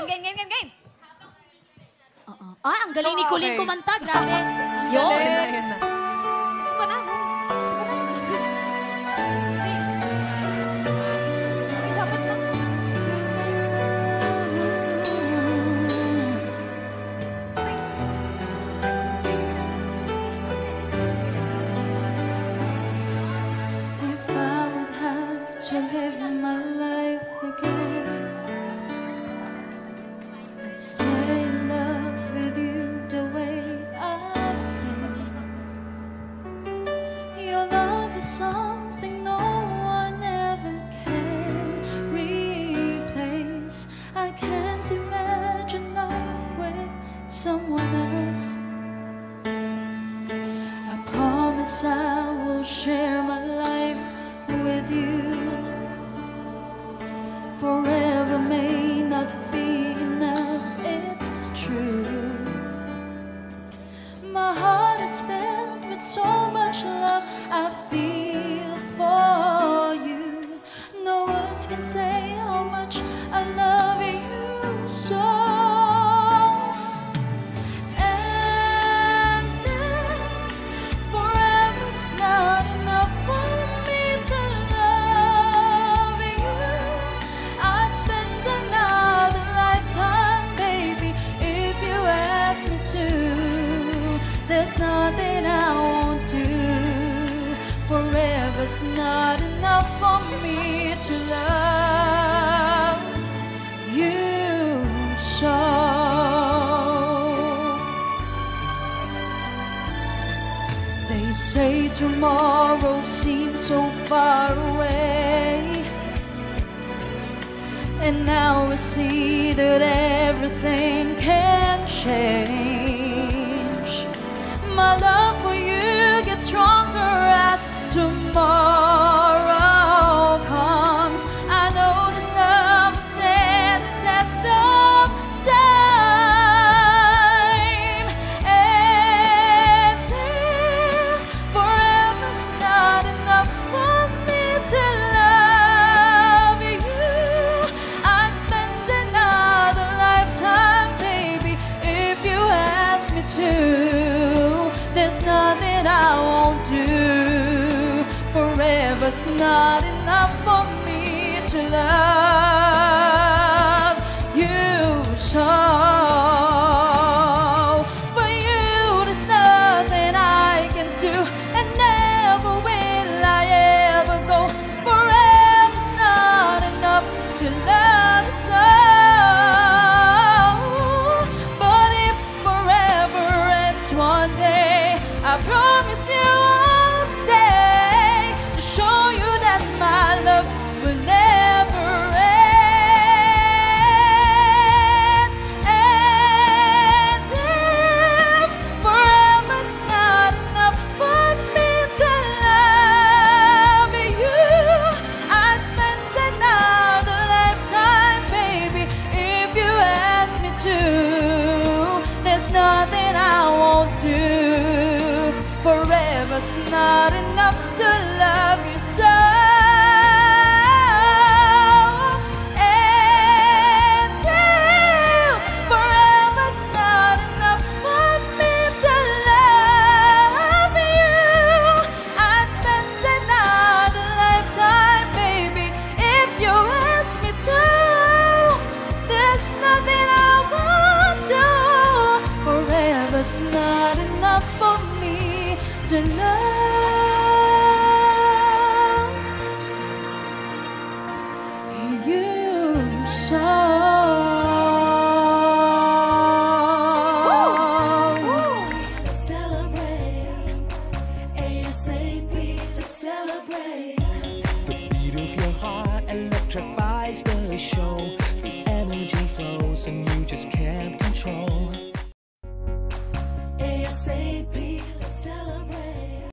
Game! Ang galing ni Coleen kumanta. Grabe. Yun na. I will share my life with you. Forever may not be enough, it's true. My heart is filled with so much love I feel for you. No words can say how much I love you so. There's nothing I won't do. Forever's not enough for me to love you so. They say tomorrow seems so far away, and now we see that everything can change. My love for you gets stronger as tomorrow comes. I know this love will stand the test of time. And if forever's not enough for me to love you, I'd spend another lifetime, baby, if you ask me to. There's nothing I won't do. Forever's not enough for me to love you so. For you, there's nothing I can do, and never will I ever go. Forever's not enough to love you so. I promise you I'll stay to show you that my love will never end. And if forever's not enough for me to love you, I'd spend another lifetime, baby, if you ask me to. There's nothing I won't do. Forever's not enough to love you so. And if forever's not enough for me to love you, I'd spend another lifetime, baby, if you ask me to. There's nothing I won't do. Forever's not enough for me to love you so. Let's celebrate ASAP. Let's celebrate. The beat of your heart electrifies the show. The energy flows and you just can't control.